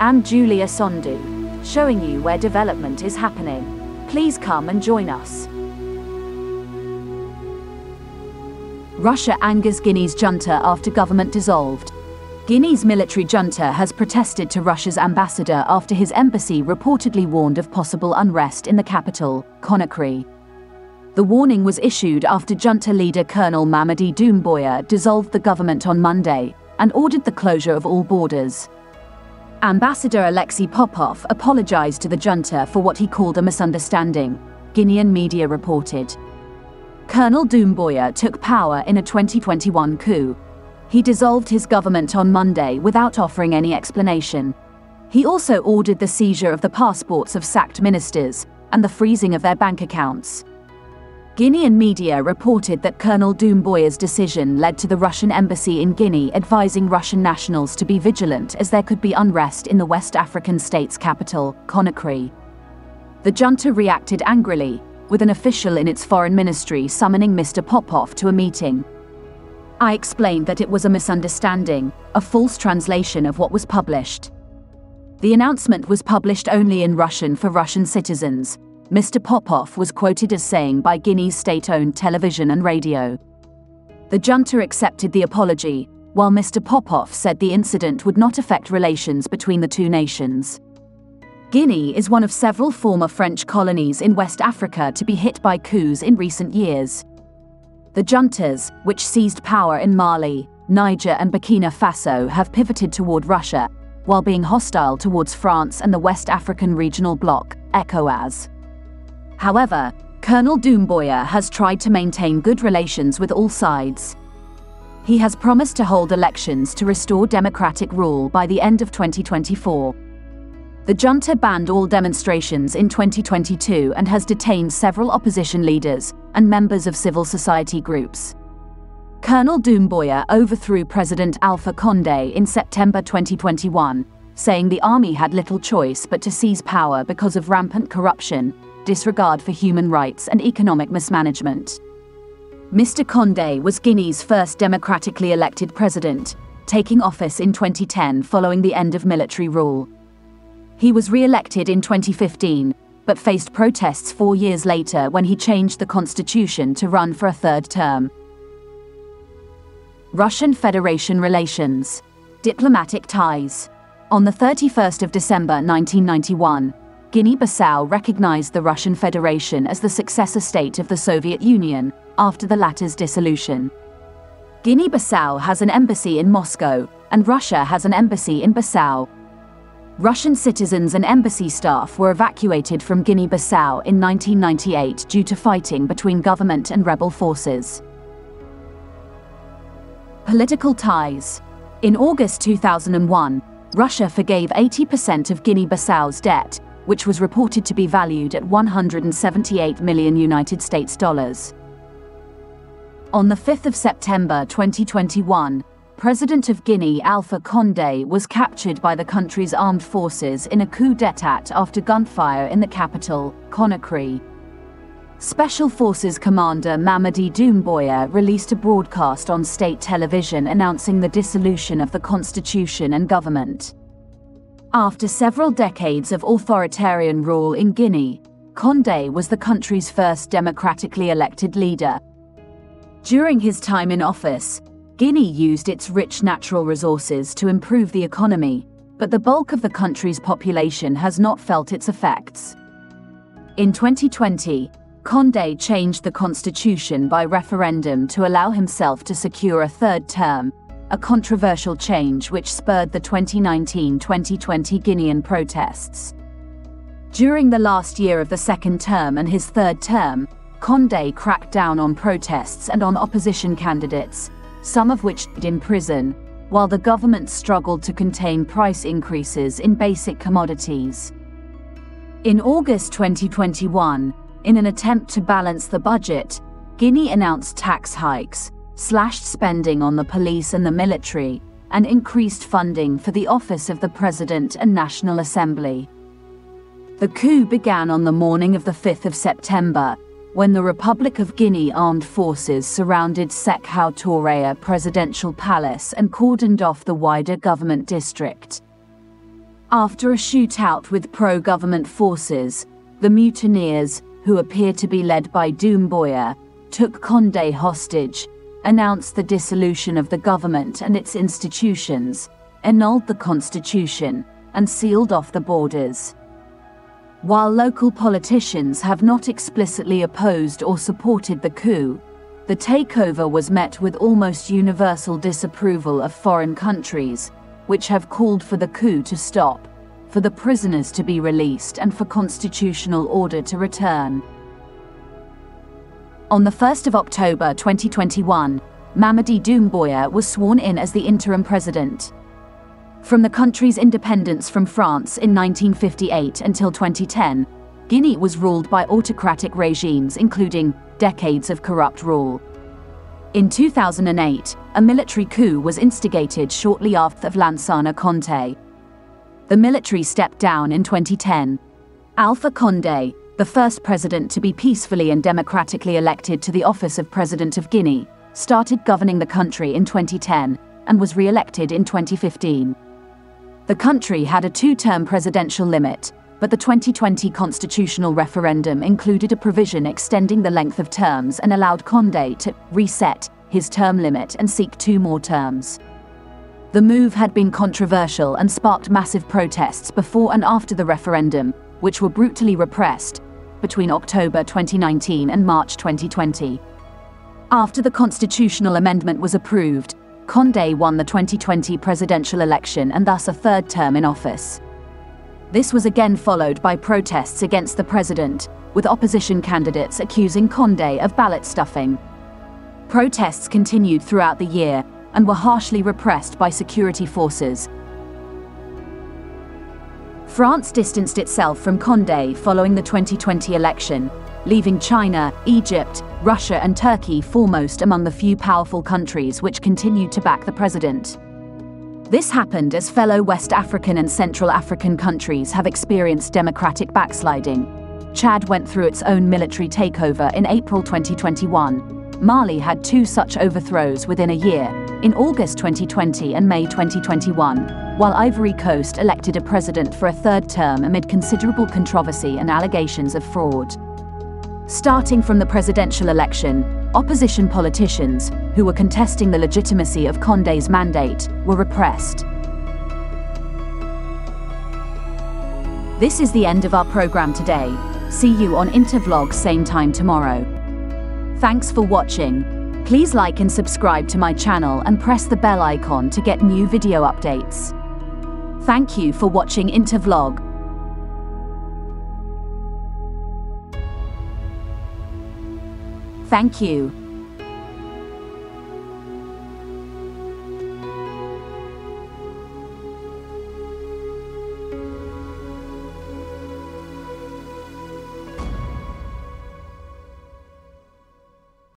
and Julia Sondu, showing you where development is happening. Please come and join us. Russia angers Guinea's junta after government dissolved. Guinea's military junta has protested to Russia's ambassador after his embassy reportedly warned of possible unrest in the capital, Conakry. The warning was issued after junta leader Colonel Mamady Doumbouya dissolved the government on Monday and ordered the closure of all borders. Ambassador Alexey Popov apologized to the junta for what he called a misunderstanding, Guinean media reported. Colonel Doumbouya took power in a 2021 coup. He dissolved his government on Monday without offering any explanation. He also ordered the seizure of the passports of sacked ministers and the freezing of their bank accounts. Guinean media reported that Colonel Doumbouya's decision led to the Russian embassy in Guinea advising Russian nationals to be vigilant as there could be unrest in the West African state's capital, Conakry. The junta reacted angrily, with an official in its foreign ministry summoning Mr. Popov to a meeting. I explained that it was a misunderstanding, a false translation of what was published. The announcement was published only in Russian for Russian citizens, Mr. Popov was quoted as saying by Guinea's state-owned television and radio. The junta accepted the apology, while Mr. Popov said the incident would not affect relations between the two nations. Guinea is one of several former French colonies in West Africa to be hit by coups in recent years. The juntas, which seized power in Mali, Niger and Burkina Faso, have pivoted toward Russia, while being hostile towards France and the West African Regional Bloc, ECOWAS. However, Colonel Doumbouya has tried to maintain good relations with all sides. He has promised to hold elections to restore democratic rule by the end of 2024. The junta banned all demonstrations in 2022 and has detained several opposition leaders and members of civil society groups. Colonel Doumbouya overthrew President Alpha Condé in September 2021, saying the army had little choice but to seize power because of rampant corruption, disregard for human rights and economic mismanagement. Mr. Condé was Guinea's first democratically elected president, taking office in 2010 following the end of military rule. He was re-elected in 2015, but faced protests 4 years later when he changed the constitution to run for a third term. Russian Federation relations. Diplomatic ties. On the 31st of December 1991, Guinea-Bissau recognized the Russian Federation as the successor state of the Soviet Union after the latter's dissolution. Guinea-Bissau has an embassy in Moscow, and Russia has an embassy in Bissau. Russian citizens and embassy staff were evacuated from Guinea-Bissau in 1998 due to fighting between government and rebel forces. Political ties. In August 2001, Russia forgave 80% of Guinea-Bissau's debt, which was reported to be valued at $178 million. On the 5th of September 2021, President of Guinea Alpha Condé was captured by the country's armed forces in a coup d'état after gunfire in the capital, Conakry. Special Forces Commander Mamady Doumbouya released a broadcast on state television announcing the dissolution of the constitution and government. After several decades of authoritarian rule in Guinea, Condé was the country's first democratically elected leader. During his time in office, Guinea used its rich natural resources to improve the economy, but the bulk of the country's population has not felt its effects. In 2020, Condé changed the constitution by referendum to allow himself to secure a third term, a controversial change which spurred the 2019-2020 Guinean protests. During the last year of the second term and his third term, Condé cracked down on protests and on opposition candidates, some of which died in prison, while the government struggled to contain price increases in basic commodities. In August 2021, in an attempt to balance the budget, Guinea announced tax hikes, slashed spending on the police and the military, and increased funding for the office of the President and National Assembly. The coup began on the morning of the 5th of September, when the Republic of Guinea armed forces surrounded Sekou Touré presidential palace and cordoned off the wider government district. After a shootout with pro-government forces, the mutineers, who appear to be led by Doumbouya, took Condé hostage, announced the dissolution of the government and its institutions, annulled the constitution, and sealed off the borders. While local politicians have not explicitly opposed or supported the coup, the takeover was met with almost universal disapproval of foreign countries, which have called for the coup to stop, for the prisoners to be released, and for constitutional order to return. On the 1st of October 2021, Mamady Doumbouya was sworn in as the interim president. From the country's independence from France in 1958 until 2010, Guinea was ruled by autocratic regimes, including decades of corrupt rule. In 2008, a military coup was instigated shortly after of Lansana Conte. The military stepped down in 2010. Alpha Condé, the first president to be peacefully and democratically elected to the office of President of Guinea, started governing the country in 2010 and was re-elected in 2015. The country had a two-term presidential limit, but the 2020 constitutional referendum included a provision extending the length of terms and allowed Condé to reset his term limit and seek two more terms. The move had been controversial and sparked massive protests before and after the referendum, which were brutally repressed between October 2019 and March 2020. After the constitutional amendment was approved, Condé won the 2020 presidential election and thus a third term in office. This was again followed by protests against the president, with opposition candidates accusing Condé of ballot stuffing. Protests continued throughout the year and were harshly repressed by security forces. France distanced itself from Condé following the 2020 election, leaving China, Egypt, Russia and Turkey foremost among the few powerful countries which continued to back the president. This happened as fellow West African and Central African countries have experienced democratic backsliding. Chad went through its own military takeover in April 2021. Mali had two such overthrows within a year, in August 2020 and May 2021, while Ivory Coast elected a president for a third term amid considerable controversy and allegations of fraud. Starting from the presidential election, opposition politicians, who were contesting the legitimacy of Condé's mandate, were repressed. This is the end of our program today. See you on Intervlog same time tomorrow. Thanks for watching. Please like and subscribe to my channel and press the bell icon to get new video updates. Thank you for watching Intervlog. Thank you.